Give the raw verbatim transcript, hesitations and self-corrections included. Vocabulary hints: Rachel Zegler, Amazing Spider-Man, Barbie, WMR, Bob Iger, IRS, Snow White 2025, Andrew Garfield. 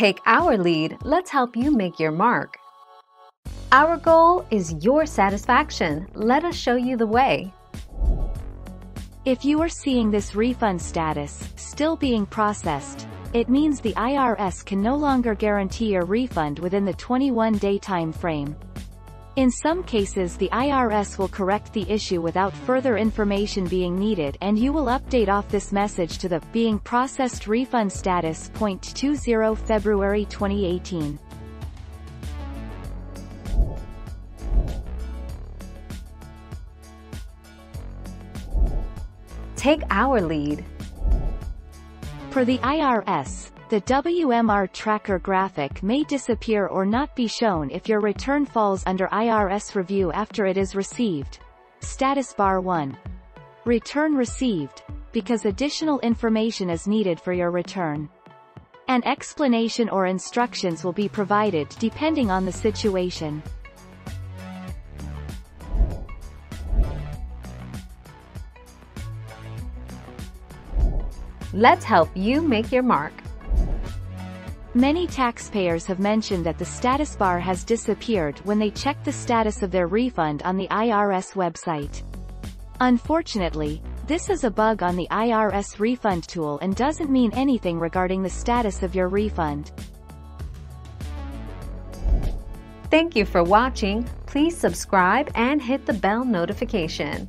Take our lead, let's help you make your mark. Our goal is your satisfaction. Let us show you the way. If you are seeing this refund status still being processed, it means the I R S can no longer guarantee a refund within the twenty-one day time frame. In some cases, the I R S will correct the issue without further information being needed, and you will update off this message to the "Being Processed Refund Status point two zero February twenty eighteen. Take our lead. For the I R S, the W M R tracker graphic may disappear or not be shown if your return falls under I R S review after it is received. Status bar one. Return received, because additional information is needed for your return. An explanation or instructions will be provided depending on the situation. Let's help you make your mark. Many taxpayers have mentioned that the status bar has disappeared when they check the status of their refund on the I R S website. Unfortunately, this is a bug on the I R S refund tool and doesn't mean anything regarding the status of your refund. Thank you for watching. Please subscribe and hit the bell notification.